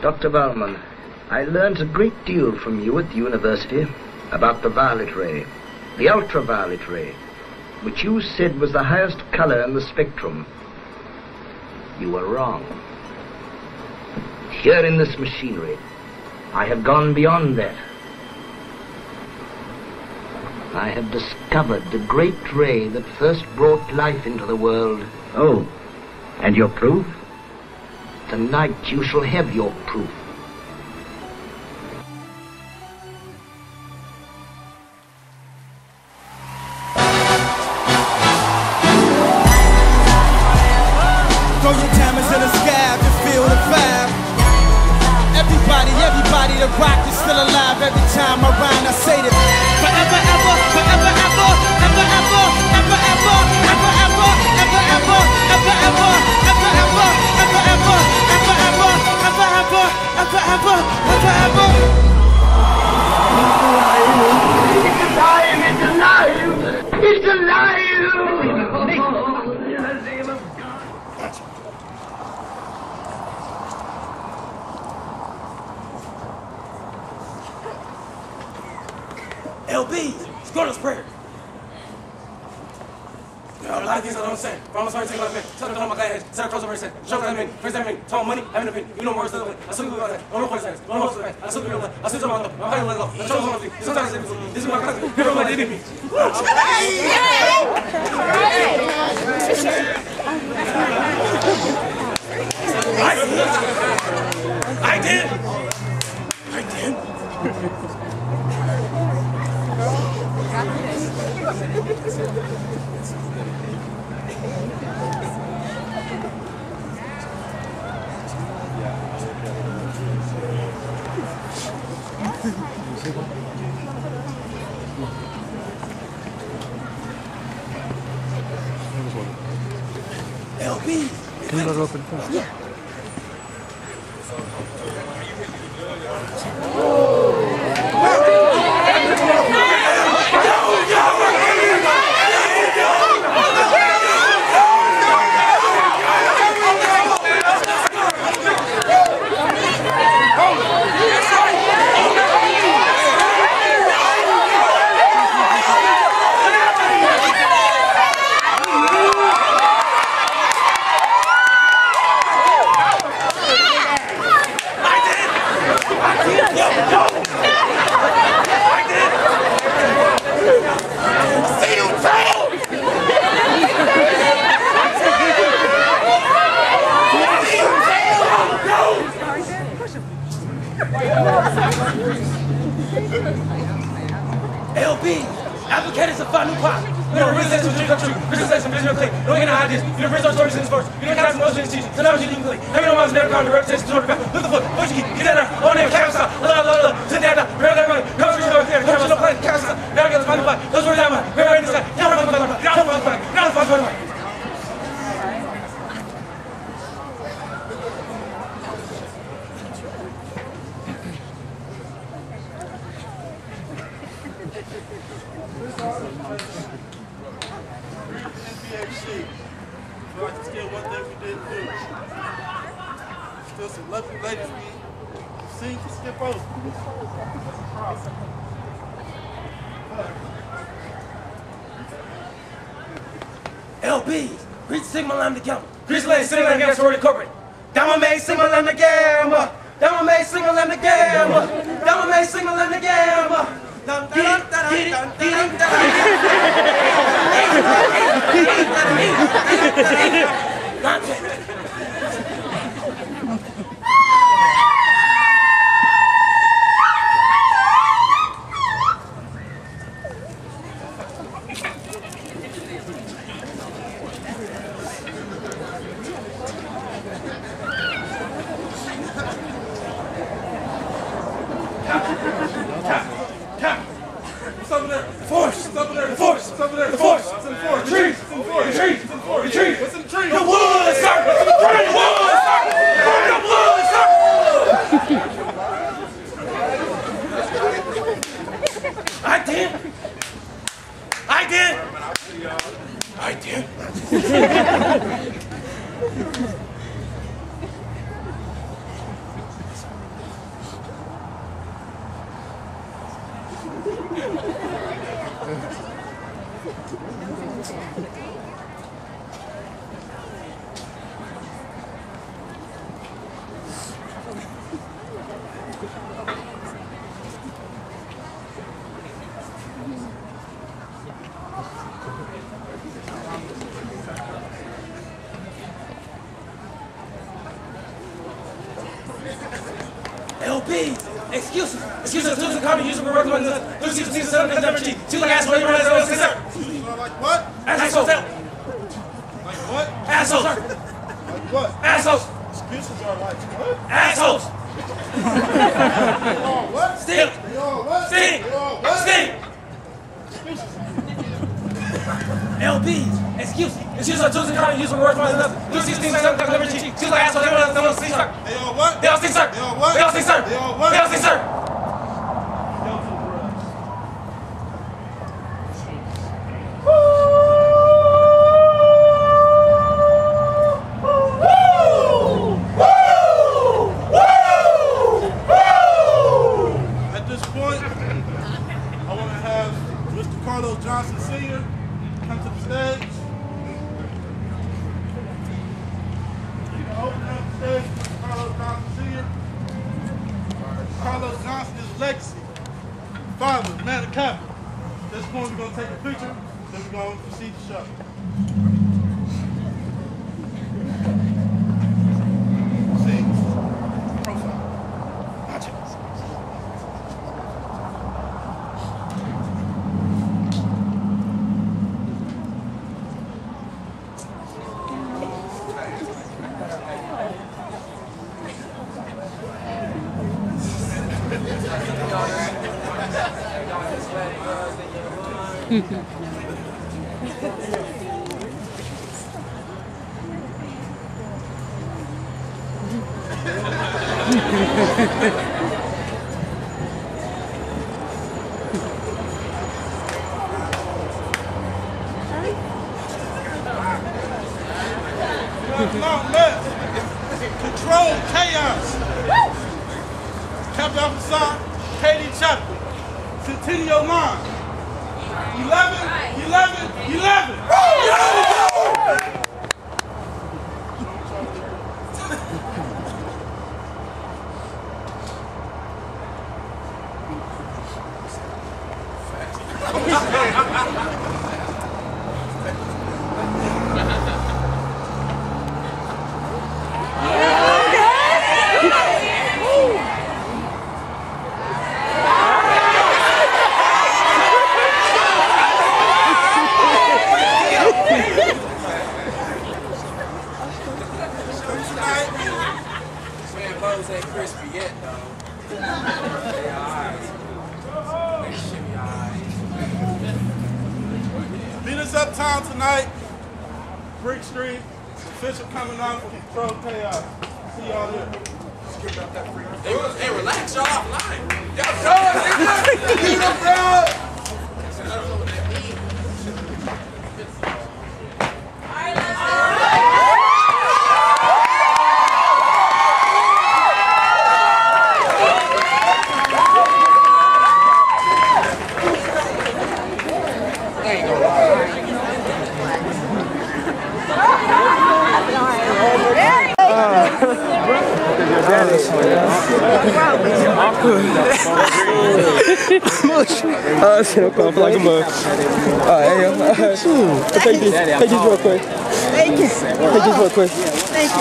Dr. Valman, I learned a great deal from you at the university about the violet ray, the ultraviolet ray, which you said was the highest color in the spectrum. You were wrong. Here in this machinery, I have gone beyond that. I have discovered the great ray that first brought life into the world. Oh, and your proof? Tonight you shall have your proof. Throw your cameras in the sky to feel the vibe. Everybody, the rock is still alive. Every time I rhyme, I say this. Forever, ever, forever, ever, ever, ever, ever, ever, ever, ever, ever, ever, ever, ever, ever, ever, ever, ever, ever, ever, ever, ever, ever, ever, ever, ever. It's alive! It's alive! It's alive! LB, Scorner's prayer. I like these, I don't say. Promise I take my pen. Tell them my guy, Sarah Cross over his head. Show them in. First time in. Tell money, having a pin. You know more stuff. I still go out there. I don't know what it is. I don't know what it is. I still go out there. I still go out there. I don't know what it is. I still go out there. Sometimes it's. This is my cousin. Never my enemy. I did. LB, can you let it open first? Yeah. LB, applicators of Fanu Pop. You know, real sex, dream come true. Christian sex, vision of play. You don't get to hide this. You don't bring our stories in sports. You don't have no students teach. So now you leave play. Every no one's never gone to representation. Look at the foot. What you keep? Get that out. On there, Carousel. La la la. Sit down. Bear that money. Come through your clear. Come to the plan. Carousel. Now get the Fanu Pop. Those were that one. Bear in the sky. Now we're going to the back. Now the back. LB, reach Sigma Line to Gamma. Reach Sigma Line to Gamma, sorority corporate. Down my main Sigma Line to Gamma. Down my main Sigma Line to Gamma. Down my main Sigma Line to Gamma. Force! It's in the forest! Trees! It's in the forest! Trees! It's in the forest! Trees! It's in the trees! The woods! Kontrolled Khaos. Captain Officer Katie Chapley. Centennial line. 11. I'm like a mug. Alright, hey, take this real quick. Thank you. Take this real quick. Thank you.